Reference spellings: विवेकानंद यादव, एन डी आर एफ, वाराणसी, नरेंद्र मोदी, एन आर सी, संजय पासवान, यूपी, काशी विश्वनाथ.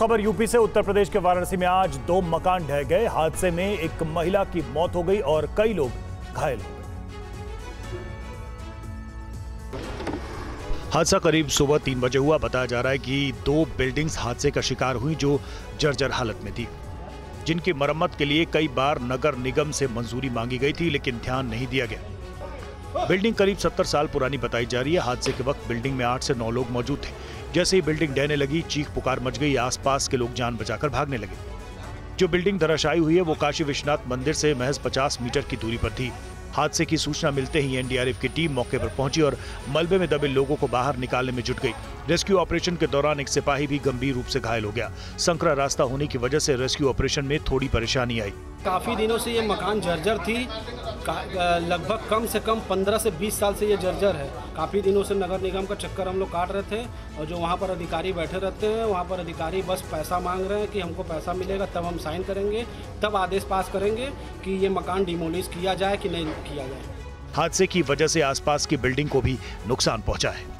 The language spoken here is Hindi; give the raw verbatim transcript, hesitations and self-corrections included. खबर यूपी से। उत्तर प्रदेश के वाराणसी में आज दो मकान ढह गए। हादसे में एक महिला की मौत हो गई और कई लोग घायल हो गए। हादसा करीब सुबह तीन बजे हुआ। बताया जा रहा है कि दो बिल्डिंग्स हादसे का शिकार हुई जो जर्जर हालत में थी, जिनकी मरम्मत के लिए कई बार नगर निगम से मंजूरी मांगी गई थी लेकिन ध्यान नहीं दिया गया। बिल्डिंग करीब सत्तर साल पुरानी बताई जा रही है। हादसे के वक्त बिल्डिंग में आठ से नौ लोग मौजूद थे। जैसे ही बिल्डिंग ढहने लगी चीख पुकार मच गई। आसपास के लोग जान बचाकर भागने लगे। जो बिल्डिंग धराशायी हुई है वो काशी विश्वनाथ मंदिर से महज पचास मीटर की दूरी पर थी। हादसे की सूचना मिलते ही एन डी आर एफ की टीम मौके पर पहुंची और मलबे में दबे लोगों को बाहर निकालने में जुट गई। रेस्क्यू ऑपरेशन के दौरान एक सिपाही भी गंभीर रूप से घायल हो गया। संकरा रास्ता होने की वजह से रेस्क्यू ऑपरेशन में थोड़ी परेशानी आई। काफी दिनों से ये मकान जर्जर थी, लगभग कम से कम पंद्रह से बीस साल से ये जर्जर है। काफी दिनों से नगर निगम का चक्कर हम लोग काट रहे थे और जो वहाँ पर अधिकारी बैठे रहते हैं, वहाँ पर अधिकारी बस पैसा मांग रहे हैं कि हमको पैसा मिलेगा तब हम साइन करेंगे, तब आदेश पास करेंगे कि ये मकान डिमोलिश किया जाए कि नहीं किया जाए। हादसे की वजह से आसपास की बिल्डिंग को भी नुकसान पहुँचा है।